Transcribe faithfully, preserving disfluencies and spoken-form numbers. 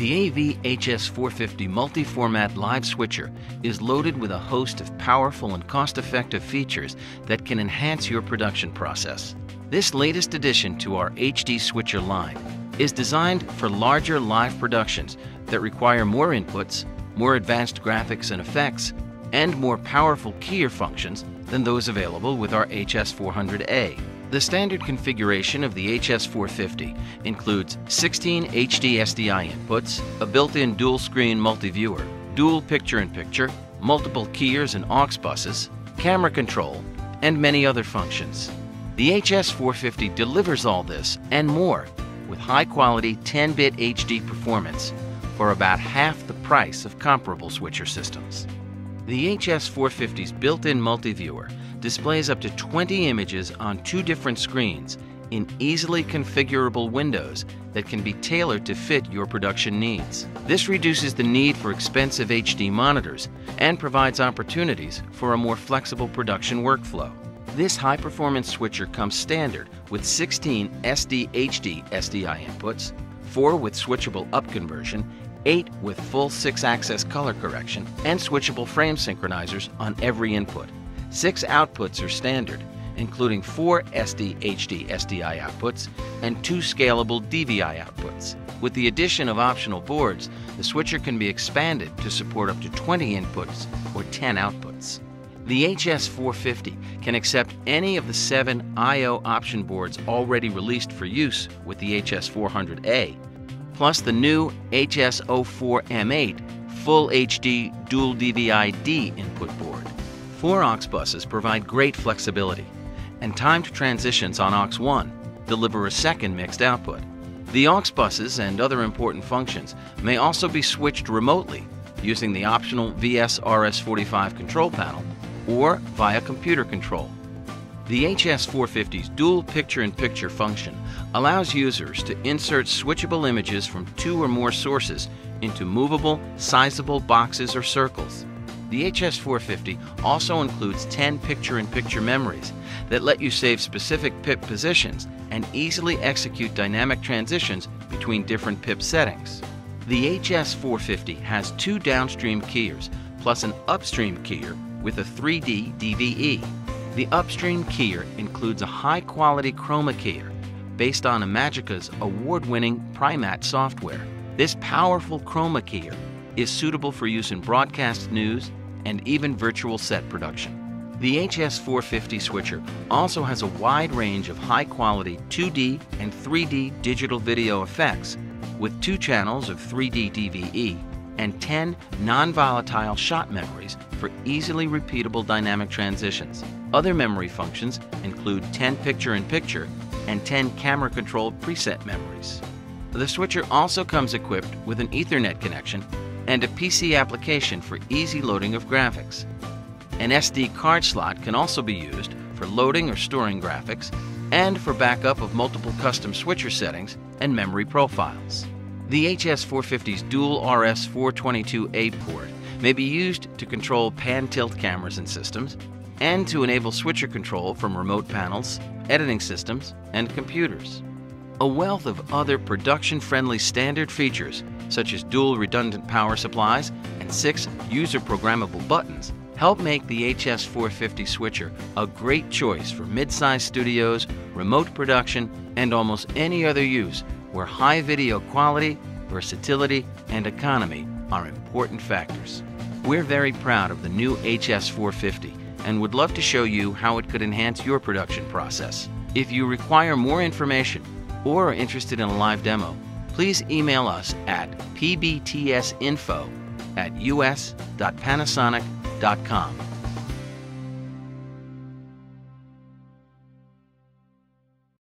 The A V H S four fifty multi-format live switcher is loaded with a host of powerful and cost-effective features that can enhance your production process. This latest addition to our H D switcher line is designed for larger live productions that require more inputs, more advanced graphics and effects, and more powerful keyer functions than those available with our H S four hundred A. The standard configuration of the H S four fifty includes sixteen H D S D I inputs, a built-in dual-screen multi-viewer, dual picture-in-picture, multiple keyers and aux buses, camera control, and many other functions. The H S four fifty delivers all this and more with high-quality ten bit H D performance for about half the price of comparable switcher systems. The H S four fifty's built-in multi-viewer displays up to twenty images on two different screens in easily configurable windows that can be tailored to fit your production needs. This reduces the need for expensive H D monitors and provides opportunities for a more flexible production workflow. This high-performance switcher comes standard with sixteen S D H D S D I inputs, four with switchable upconversion, eight with full six axis color correction, and switchable frame synchronizers on every input. Six outputs are standard, including four S D H D S D I outputs and two scalable D V I outputs. With the addition of optional boards, the switcher can be expanded to support up to twenty inputs or ten outputs. The H S four fifty can accept any of the seven I O option boards already released for use with the H S four hundred A, plus the new H S zero four M eight Full H D Dual D V I D input board. Four aux buses provide great flexibility, and timed transitions on aux one deliver a second mixed output. The aux buses and other important functions may also be switched remotely using the optional V S R S forty-five control panel or via computer control. The H S four fifty's dual picture-in-picture function allows users to insert switchable images from two or more sources into movable, sizable boxes or circles. The H S four fifty also includes ten picture-in-picture memories that let you save specific pip positions and easily execute dynamic transitions between different pip settings. The H S four fifty has two downstream keyers plus an upstream keyer with a three D D V E. The upstream keyer includes a high-quality chroma keyer based on Imagica's award-winning Primatte software. This powerful chroma keyer is suitable for use in broadcast news and even virtual set production. The H S four fifty switcher also has a wide range of high-quality two D and three D digital video effects with two channels of three D D V E and ten non-volatile shot memories for easily repeatable dynamic transitions. Other memory functions include ten picture-in-picture and ten camera-controlled preset memories. The switcher also comes equipped with an Ethernet connection and a P C application for easy loading of graphics. An S D card slot can also be used for loading or storing graphics and for backup of multiple custom switcher settings and memory profiles. The H S four fifty's dual R S four twenty-two A port may be used to control pan-tilt cameras and systems and to enable switcher control from remote panels, editing systems, and computers. A wealth of other production-friendly standard features, such as dual redundant power supplies and six user-programmable buttons, help make the H S four fifty switcher a great choice for mid-sized studios, remote production, and almost any other use where high video quality, versatility, and economy are important factors. We're very proud of the new H S four fifty and would love to show you how it could enhance your production process. If you require more information, or are interested in a live demo, please email us at p b t s info at u s dot panasonic dot com.